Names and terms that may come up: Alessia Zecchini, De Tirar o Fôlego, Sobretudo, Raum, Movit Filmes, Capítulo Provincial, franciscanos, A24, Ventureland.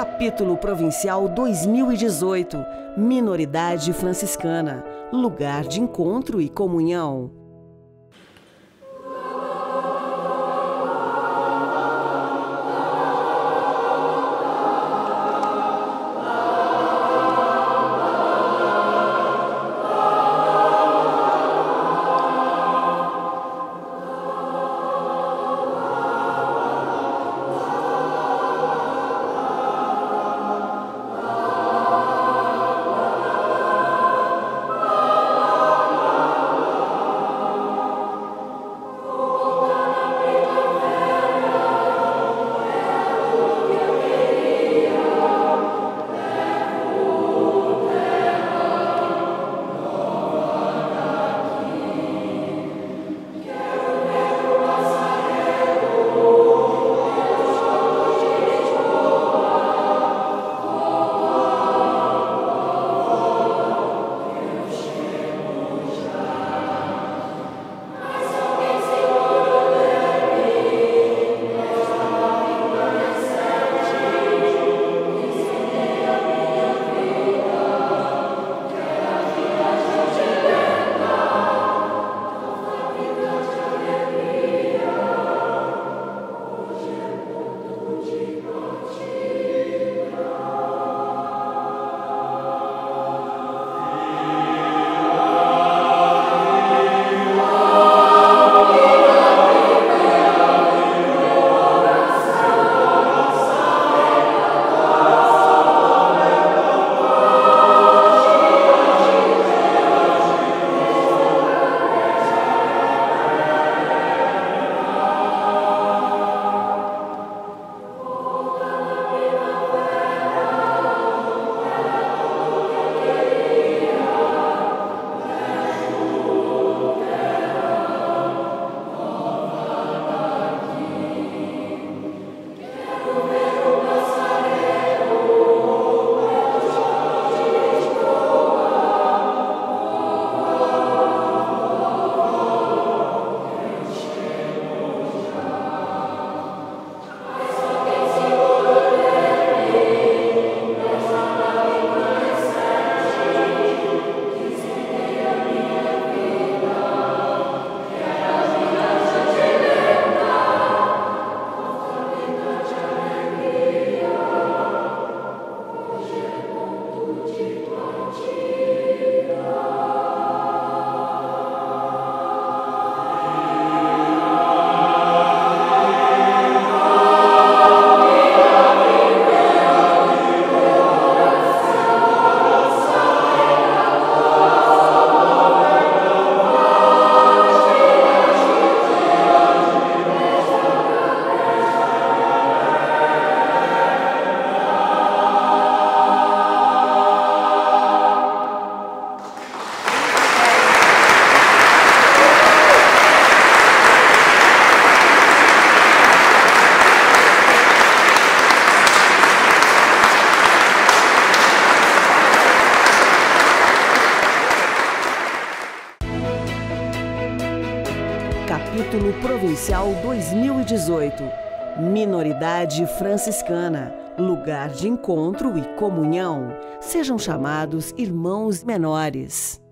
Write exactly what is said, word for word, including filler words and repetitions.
Capítulo Provincial dois mil e dezoito, Minoridade Franciscana, lugar de encontro e comunhão. Capítulo Provincial dois mil e dezoito, Minoridade Franciscana, lugar de encontro e comunhão. Sejam chamados irmãos menores.